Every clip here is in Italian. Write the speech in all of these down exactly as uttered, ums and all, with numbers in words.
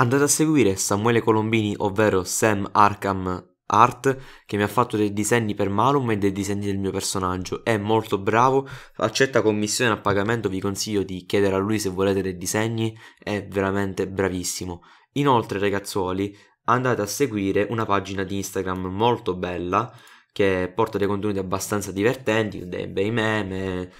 Andate a seguire Samuele Colombini, ovvero Sam Arkham Art, che mi ha fatto dei disegni per Malum e dei disegni del mio personaggio. È molto bravo, accetta commissione a pagamento, vi consiglio di chiedere a lui se volete dei disegni, è veramente bravissimo. Inoltre, ragazzuoli, andate a seguire una pagina di Instagram molto bella che porta dei contenuti abbastanza divertenti, dei bei meme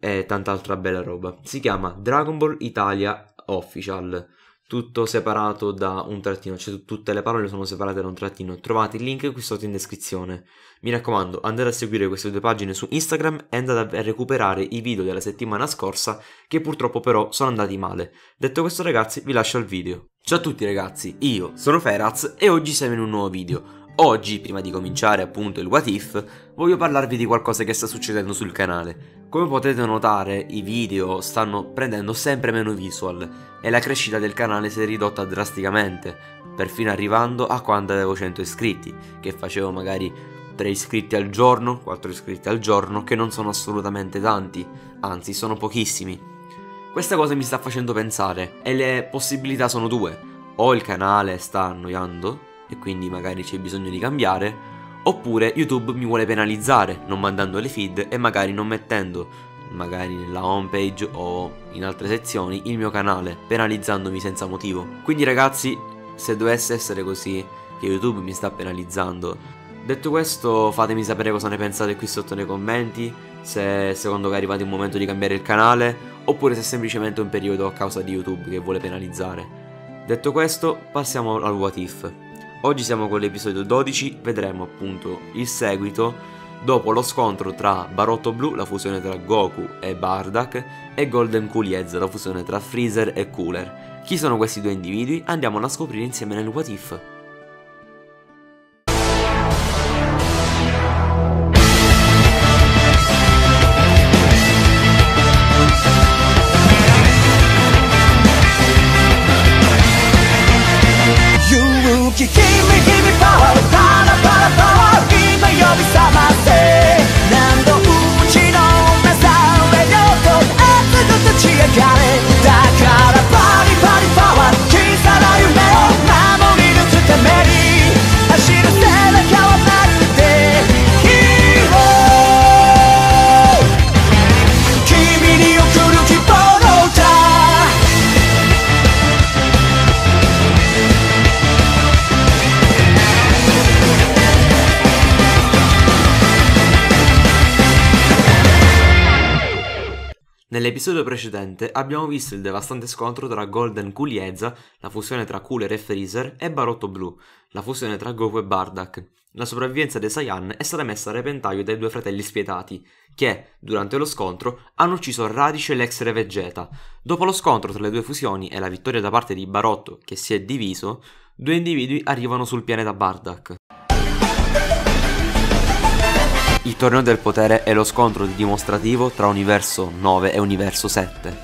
e tanta altra bella roba. Si chiama Dragon Ball Italia Official, tutto separato da un trattino, cioè tutte le parole sono separate da un trattino. Trovate il link qui sotto in descrizione. Mi raccomando, andate a seguire queste due pagine su Instagram e andate a recuperare i video della settimana scorsa che purtroppo però sono andati male. Detto questo, ragazzi, vi lascio al video. Ciao a tutti ragazzi, io sono Feraz e oggi siamo in un nuovo video. Oggi, prima di cominciare appunto il what if, voglio parlarvi di qualcosa che sta succedendo sul canale. Come potete notare, i video stanno prendendo sempre meno visual e la crescita del canale si è ridotta drasticamente, perfino arrivando a quando avevo cento iscritti, che facevo magari tre iscritti al giorno, quattro iscritti al giorno, che non sono assolutamente tanti, anzi sono pochissimi. Questa cosa mi sta facendo pensare e le possibilità sono due: o il canale sta annoiando e quindi magari c'è bisogno di cambiare, oppure YouTube mi vuole penalizzare non mandando le feed e magari non mettendo magari nella home page o in altre sezioni il mio canale, penalizzandomi senza motivo. Quindi ragazzi, se dovesse essere così che YouTube mi sta penalizzando, detto questo fatemi sapere cosa ne pensate qui sotto nei commenti, se secondo che è arrivato il momento di cambiare il canale oppure se è semplicemente un periodo a causa di YouTube che vuole penalizzare. Detto questo, passiamo al what if. Oggi siamo con l'episodio dodici, vedremo appunto il seguito dopo lo scontro tra Barotto Blu, la fusione tra Goku e Bardock, e Golden Cooliezza, la fusione tra Freezer e Cooler. Chi sono questi due individui? Andiamolo a scoprire insieme nel what if. Nell'episodio precedente abbiamo visto il devastante scontro tra Golden Cooliezza, la fusione tra Cooler e Freezer, e Barotto Blu, la fusione tra Goku e Bardock. La sopravvivenza dei Saiyan è stata messa a repentaglio dai due fratelli spietati, che, durante lo scontro, hanno ucciso Radice e l'ex re Vegeta. Dopo lo scontro tra le due fusioni e la vittoria da parte di Barotto, che si è diviso, due individui arrivano sul pianeta Bardock. Il torneo del potere è lo scontro dimostrativo tra universo nove e universo sette.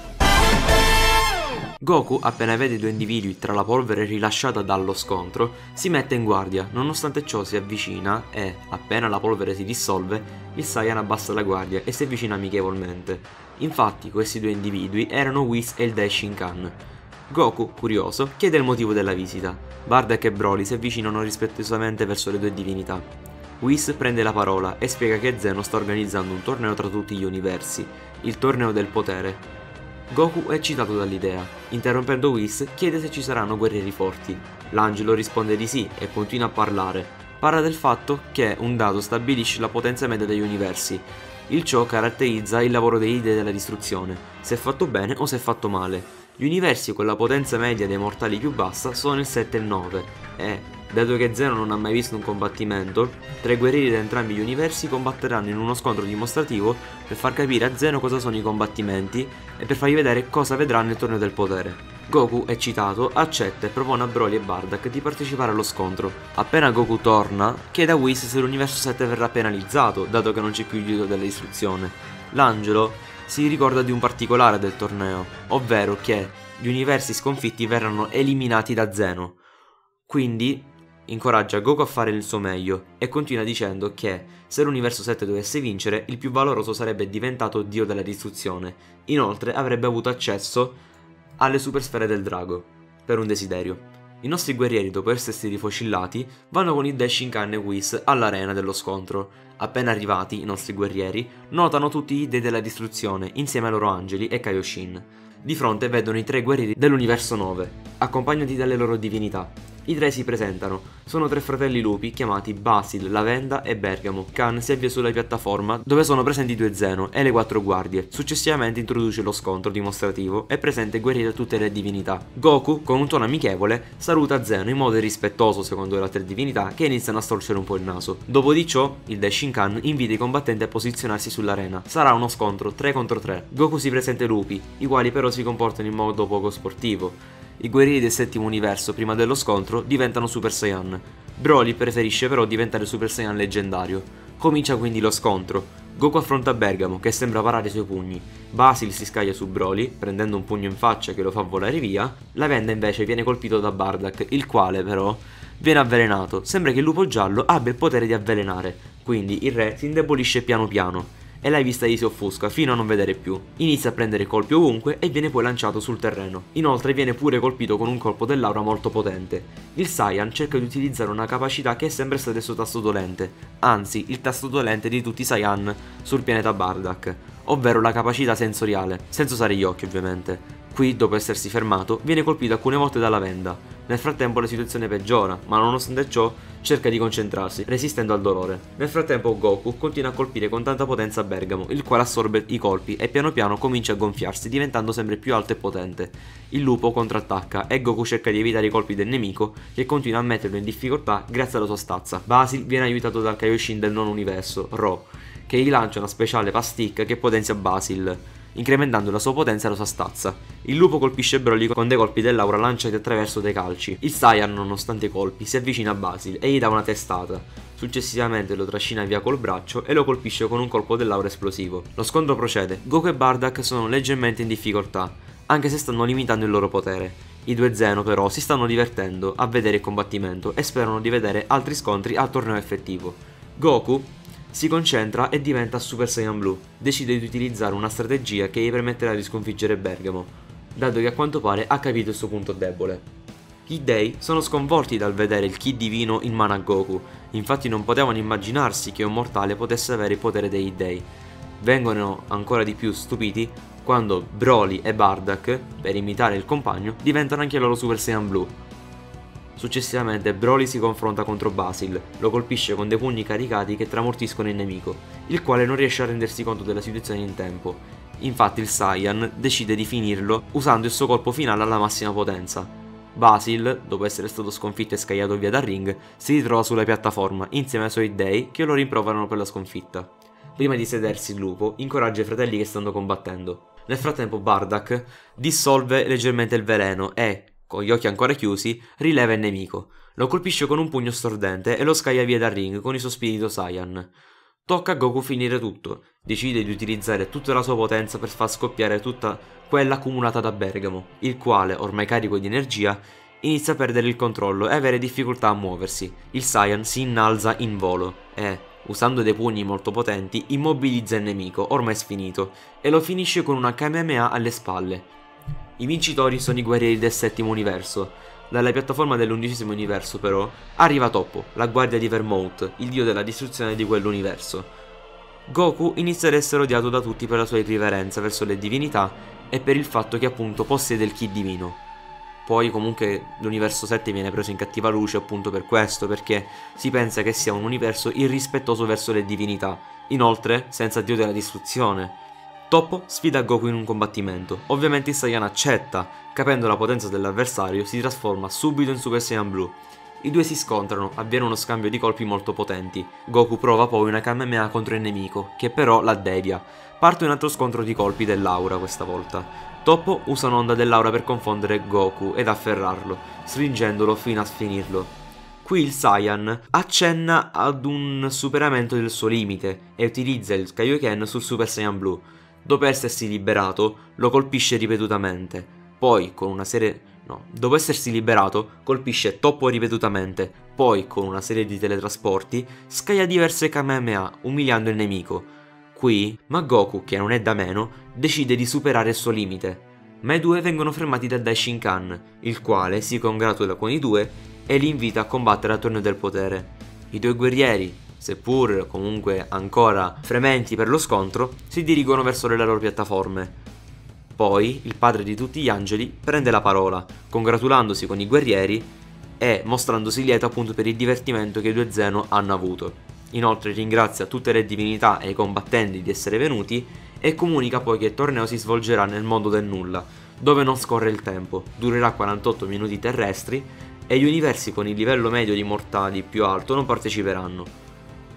Goku, appena vede i due individui tra la polvere rilasciata dallo scontro, si mette in guardia. Nonostante ciò si avvicina e, appena la polvere si dissolve, il Saiyan abbassa la guardia e si avvicina amichevolmente. Infatti questi due individui erano Whis e il Daishinkan. Goku, curioso, chiede il motivo della visita. Bardock e Broly si avvicinano rispettosamente verso le due divinità. Whis prende la parola e spiega che Zeno sta organizzando un torneo tra tutti gli universi, il torneo del potere. Goku è eccitato dall'idea, interrompendo Whis chiede se ci saranno guerrieri forti. L'angelo risponde di sì e continua a parlare, parla del fatto che un dado stabilisce la potenza media degli universi, il ciò caratterizza il lavoro dei dei della distruzione, se è fatto bene o se è fatto male. Gli universi con la potenza media dei mortali più bassa sono il sette e il nove e... dato che Zeno non ha mai visto un combattimento, tre guerrieri da entrambi gli universi combatteranno in uno scontro dimostrativo per far capire a Zeno cosa sono i combattimenti e per fargli vedere cosa vedrà nel torneo del potere. Goku, eccitato, accetta e propone a Broly e Bardock di partecipare allo scontro. Appena Goku torna, chiede a Whis se l'universo sette verrà penalizzato, dato che non c'è più il dito della distruzione. L'angelo si ricorda di un particolare del torneo, ovvero che gli universi sconfitti verranno eliminati da Zeno. Quindi incoraggia Goku a fare il suo meglio e continua dicendo che se l'universo sette dovesse vincere, il più valoroso sarebbe diventato dio della distruzione. Inoltre avrebbe avuto accesso alle supersfere del drago per un desiderio. I nostri guerrieri, dopo essersi rifocillati, vanno con i Daishinkan e Whis all'arena dello scontro. Appena arrivati, i nostri guerrieri notano tutti i dei della distruzione insieme ai loro angeli e Kaioshin. Di fronte vedono i tre guerrieri dell'universo nove, accompagnati dalle loro divinità. I tre si presentano, sono tre fratelli lupi chiamati Basil, Lavenda e Bergamo. Khan si avvia sulla piattaforma dove sono presenti due Zeno e le quattro guardie. Successivamente introduce lo scontro dimostrativo e presenta i guerrieri da tutte le divinità. Goku, con un tono amichevole, saluta Zeno in modo irrispettoso secondo le altre divinità, che iniziano a storcere un po' il naso. Dopo di ciò, il Daishinkan invita i combattenti a posizionarsi sull'arena. Sarà uno scontro tre contro tre. Goku si presenta ai lupi, i quali però si comportano in modo poco sportivo. I guerrieri del settimo universo prima dello scontro diventano Super Saiyan. Broly preferisce però diventare Super Saiyan leggendario. Comincia quindi lo scontro. Goku affronta Bergamo, che sembra parare i suoi pugni. Basil si scaglia su Broly, prendendo un pugno in faccia che lo fa volare via. Lavenda invece viene colpito da Bardock, il quale però viene avvelenato. Sembra che il lupo giallo abbia il potere di avvelenare, quindi il re si indebolisce piano piano. E la vista gli si offusca fino a non vedere più. Inizia a prendere colpi ovunque e viene poi lanciato sul terreno. Inoltre viene pure colpito con un colpo dell'aura molto potente. Il Saiyan cerca di utilizzare una capacità che è sempre stata il suo tasto dolente, anzi il tasto dolente di tutti i Saiyan sul pianeta Bardock, ovvero la capacità sensoriale, senza usare gli occhi ovviamente. Qui, dopo essersi fermato, viene colpito alcune volte dalla Lavenda. Nel frattempo la situazione peggiora, ma nonostante ciò cerca di concentrarsi, resistendo al dolore. Nel frattempo Goku continua a colpire con tanta potenza Bergamo, il quale assorbe i colpi e piano piano comincia a gonfiarsi, diventando sempre più alto e potente. Il lupo contrattacca e Goku cerca di evitare i colpi del nemico, che continua a metterlo in difficoltà grazie alla sua stazza. Basil viene aiutato dal Kaioshin del non universo, Ro, che gli lancia una speciale pasticca che potenzia Basil, incrementando la sua potenza e la sua stazza. Il lupo colpisce Broly con dei colpi dell'aura lanciati attraverso dei calci. Il Saiyan, nonostante i colpi, si avvicina a Basil e gli dà una testata. Successivamente lo trascina via col braccio e lo colpisce con un colpo dell'aura esplosivo. Lo scontro procede. Goku e Bardock sono leggermente in difficoltà, anche se stanno limitando il loro potere. I due Zeno però si stanno divertendo a vedere il combattimento e sperano di vedere altri scontri al torneo effettivo. Goku si concentra e diventa Super Saiyan Blu, decide di utilizzare una strategia che gli permetterà di sconfiggere Bergamo, dato che a quanto pare ha capito il suo punto debole. I dei sono sconvolti dal vedere il ki divino in mano a Goku, infatti non potevano immaginarsi che un mortale potesse avere il potere degli dei. Vengono ancora di più stupiti quando Broly e Bardock, per imitare il compagno, diventano anche loro Super Saiyan Blu. Successivamente Broly si confronta contro Basil, lo colpisce con dei pugni caricati che tramortiscono il nemico, il quale non riesce a rendersi conto della situazione in tempo. Infatti il Saiyan decide di finirlo usando il suo colpo finale alla massima potenza. Basil, dopo essere stato sconfitto e scagliato via dal ring, si ritrova sulla piattaforma insieme ai suoi dei che lo rimproverano per la sconfitta. Prima di sedersi il lupo, incoraggia i fratelli che stanno combattendo. Nel frattempo Bardock dissolve leggermente il veleno e, con gli occhi ancora chiusi, rileva il nemico. Lo colpisce con un pugno stordente e lo scaglia via dal ring con il suo spirito Saiyan. Tocca a Goku finire tutto, decide di utilizzare tutta la sua potenza per far scoppiare tutta quella accumulata da Bergamo, il quale, ormai carico di energia, inizia a perdere il controllo e avere difficoltà a muoversi. Il Saiyan si innalza in volo e, usando dei pugni molto potenti, immobilizza il nemico, ormai sfinito, e lo finisce con una Kamehameha alle spalle. I vincitori sono i guerrieri del settimo universo. Dalla piattaforma dell'undicesimo universo però arriva Toppo, la guardia di Vermouth, il dio della distruzione di quell'universo. Goku inizia ad essere odiato da tutti per la sua irriverenza verso le divinità e per il fatto che appunto possiede il ki divino. Poi comunque l'universo sette viene preso in cattiva luce appunto per questo, perché si pensa che sia un universo irrispettoso verso le divinità, inoltre senza dio della distruzione. Toppo sfida Goku in un combattimento, ovviamente il Saiyan accetta, capendo la potenza dell'avversario si trasforma subito in Super Saiyan Blu. I due si scontrano, avviene uno scambio di colpi molto potenti, Goku prova poi una Kamehameha contro il nemico, che però la devia. Parte un altro scontro di colpi dell'aura questa volta. Toppo usa un'onda dell'aura per confondere Goku ed afferrarlo, stringendolo fino a sfinirlo. Qui il Saiyan accenna ad un superamento del suo limite e utilizza il Kaioken sul Super Saiyan Blu. Dopo essersi liberato, lo colpisce ripetutamente, poi con una serie... no, dopo essersi liberato, colpisce Toppo ripetutamente, poi con una serie di teletrasporti, scaglia diverse Kamehameha, umiliando il nemico. Qui, ma Goku, che non è da meno, decide di superare il suo limite. ma i due vengono fermati da Daishinkan, il quale si congratula con i due e li invita a combattere a Torneo del Potere. I due guerrieri, seppur comunque ancora frementi per lo scontro, si dirigono verso le loro piattaforme. Poi il padre di tutti gli angeli prende la parola, congratulandosi con i guerrieri e mostrandosi lieto appunto per il divertimento che i due Zeno hanno avuto. Inoltre ringrazia tutte le divinità e i combattenti di essere venuti e comunica poi che il torneo si svolgerà nel mondo del nulla, dove non scorre il tempo, durerà quarantotto minuti terrestri e gli universi con il livello medio di mortali più alto non parteciperanno,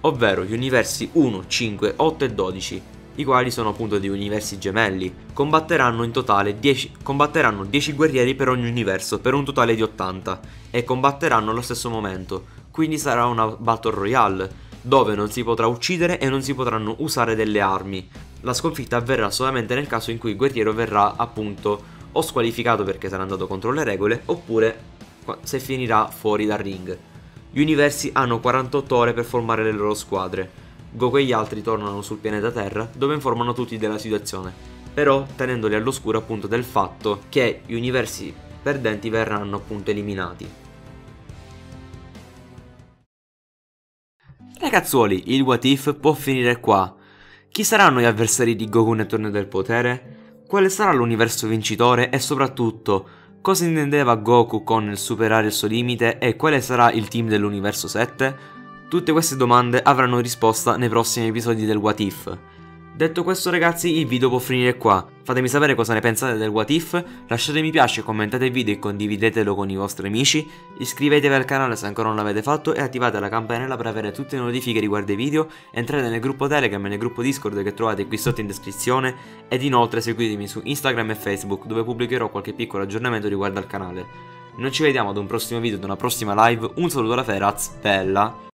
ovvero gli universi uno, cinque, otto e dodici, i quali sono appunto degli universi gemelli. Combatteranno in totale dieci, combatteranno dieci guerrieri per ogni universo, per un totale di ottanta, e combatteranno allo stesso momento, quindi sarà una Battle Royale, dove non si potrà uccidere e non si potranno usare delle armi. La sconfitta avverrà solamente nel caso in cui il guerriero verrà appunto o squalificato perché sarà andato contro le regole, oppure se finirà fuori dal ring. Gli universi hanno quarantotto ore per formare le loro squadre. Goku e gli altri tornano sul pianeta Terra, dove informano tutti della situazione, però tenendoli all'oscuro appunto del fatto che gli universi perdenti verranno appunto eliminati. Ragazzuoli, il What If può finire qua. Chi saranno gli avversari di Goku nel Torneo del Potere? Quale sarà l'universo vincitore e soprattutto cosa intendeva Goku con il superare il suo limite e quale sarà il team dell'universo sette? Tutte queste domande avranno risposta nei prossimi episodi del What If. Detto questo ragazzi, il video può finire qua. Fatemi sapere cosa ne pensate del What If, lasciate mi piace, commentate il video e condividetelo con i vostri amici, iscrivetevi al canale se ancora non l'avete fatto e attivate la campanella per avere tutte le notifiche riguardo ai video, entrate nel gruppo Telegram e nel gruppo Discord che trovate qui sotto in descrizione, ed inoltre seguitemi su Instagram e Facebook dove pubblicherò qualche piccolo aggiornamento riguardo al canale. Noi ci vediamo ad un prossimo video, ad una prossima live, un saluto alla Feraz, bella!